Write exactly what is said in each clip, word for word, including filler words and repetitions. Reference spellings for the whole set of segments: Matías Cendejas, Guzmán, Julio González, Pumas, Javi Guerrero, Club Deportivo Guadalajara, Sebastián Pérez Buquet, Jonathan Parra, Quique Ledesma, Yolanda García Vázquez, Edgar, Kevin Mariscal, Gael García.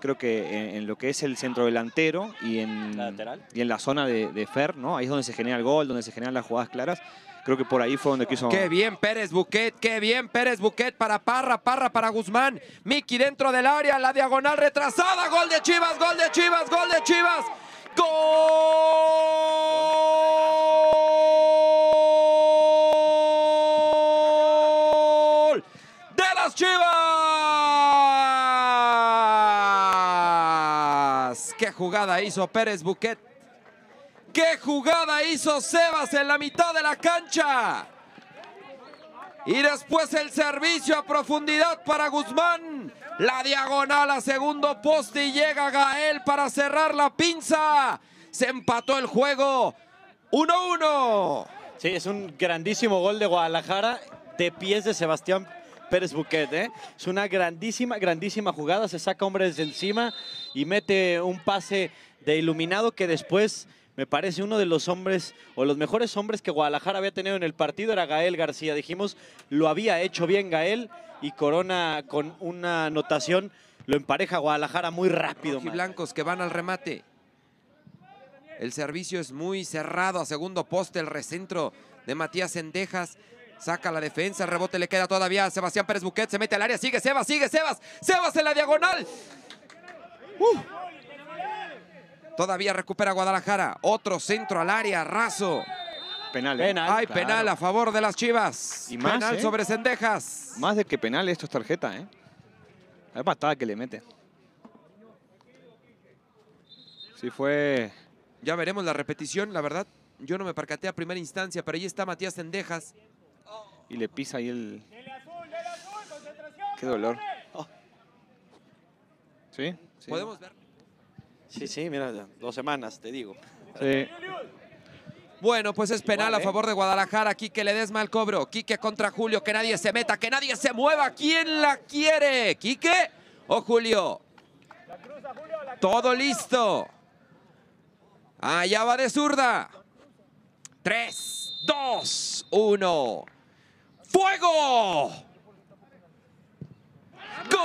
creo que en, en lo que es el centro delantero y en la, lateral. Y en la zona de, de Fer, ¿no? Ahí es donde se genera el gol, donde se generan las jugadas claras. Creo que por ahí fue donde quiso... ¡Qué bien Pérez Buquet! ¡Qué bien Pérez Buquet para Parra! Parra para Guzmán. Miki dentro del área, la diagonal retrasada. ¡Gol de Chivas! ¡Gol de Chivas! ¡Gol de Chivas! ¡Gol de las Chivas! ¡Qué jugada hizo Pérez Buquet! ¡Qué jugada hizo Sebas en la mitad de la cancha! Y después el servicio a profundidad para Guzmán. La diagonal a segundo poste y llega Gael para cerrar la pinza. Se empató el juego. uno uno. Sí, es un grandísimo gol de Guadalajara de pies de Sebastián Pérez Buquet, ¿eh? Es una grandísima, grandísima jugada. Se saca hombres de encima y mete un pase de iluminado que después... Me parece uno de los hombres o los mejores hombres que Guadalajara había tenido en el partido era Gael García. Dijimos, lo había hecho bien Gael y Corona con una anotación. Lo empareja Guadalajara muy rápido. Los rojiblancos que van al remate. El servicio es muy cerrado a segundo poste. El recentro de Matías Cendejas. Saca la defensa, el rebote le queda todavía a Sebastián Pérez Buquet. Se mete al área, sigue Sebas, sigue Sebas. Sebas en la diagonal. ¡Uh! Todavía recupera Guadalajara. Otro centro al área, raso. Penal. ¿eh? penal Hay claro. penal a favor de las Chivas. Y más, penal ¿eh? sobre Cendejas. Más de que penal, esto es tarjeta, ¿eh? La patada que le mete. Sí fue... Ya veremos la repetición, la verdad. Yo no me percaté a primera instancia, pero ahí está Matías Cendejas. Y le pisa ahí el... Qué dolor. Oh. ¿Sí? ¿Sí? Podemos ver... Sí, sí, mira, dos semanas, te digo. Sí. Bueno, pues es penal Igual, ¿eh? a favor de Guadalajara. Quique Ledesma al cobro. Quique contra Julio, que nadie se meta, que nadie se mueva. ¿Quién la quiere? ¿Quique o Julio? La cruza, Julio la cruza, Todo Julio. listo. Allá va de zurda. Tres, dos, uno. ¡Fuego! ¡Gol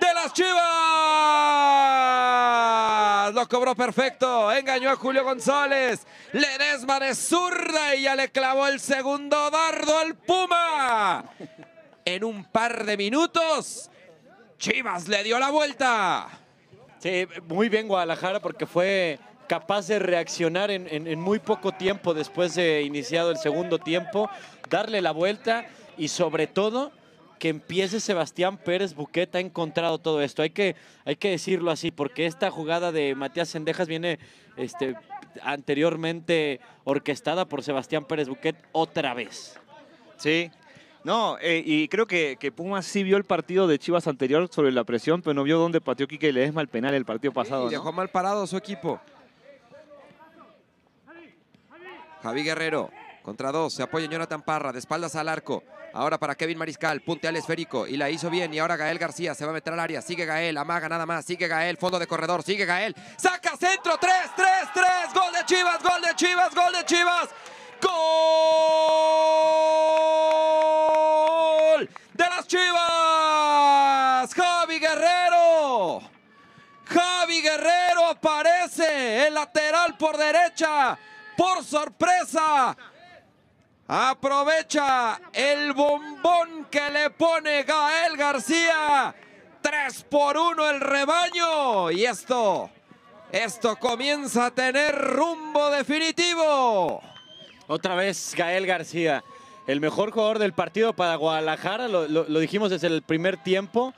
de las Chivas! Lo cobró perfecto, engañó a Julio González. Ledesma de zurda y ya le clavó el segundo dardo al Puma. En un par de minutos, Chivas le dio la vuelta. Sí, muy bien Guadalajara porque fue... capaz de reaccionar en, en, en muy poco tiempo después de iniciado el segundo tiempo, darle la vuelta y sobre todo que empiece Sebastián Pérez Buquet ha encontrado todo esto. Hay que, hay que decirlo así porque esta jugada de Matías Cendejas viene este, anteriormente orquestada por Sebastián Pérez Buquet otra vez. Sí. No, eh, y creo que, que Pumas sí vio el partido de Chivas anterior sobre la presión, pero no vio dónde pateó Quique Ledesma el penal el partido pasado. Y dejó ¿no? mal parado su equipo. Javi Guerrero, contra dos, se apoya en Jonathan Parra, de espaldas al arco. Ahora para Kevin Mariscal, punte al esférico y la hizo bien. Y ahora Gael García se va a meter al área, sigue Gael, amaga nada más, sigue Gael, fondo de corredor, sigue Gael. ¡Saca centro! ¡tres, tres, tres! ¡Gol de Chivas, gol de Chivas, gol de Chivas! ¡Gol de las Chivas! ¡Javi Guerrero! ¡Javi Guerrero aparece! El lateral por derecha. Por sorpresa, aprovecha el bombón que le pone Gael García. tres por uno el rebaño. Y esto, esto comienza a tener rumbo definitivo. Otra vez Gael García, el mejor jugador del partido para Guadalajara. Lo, lo, lo dijimos desde el primer tiempo.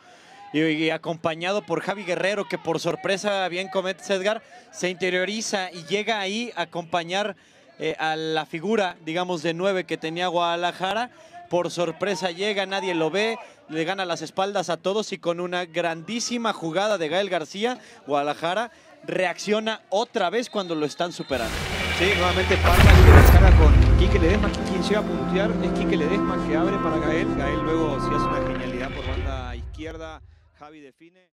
Y, y acompañado por Javi Guerrero, que por sorpresa, bien comete Edgar, se interioriza y llega ahí a acompañar eh, a la figura, digamos, de nueve que tenía Guadalajara. Por sorpresa llega, nadie lo ve, le gana las espaldas a todos y con una grandísima jugada de Gael García, Guadalajara reacciona otra vez cuando lo están superando. Sí, nuevamente Parra y Guadalajara con Quique Ledesma. Quien llega a puntear es Quique Ledesma, que abre para Gael. Gael luego sí hace una genialidad por banda izquierda. Javi define.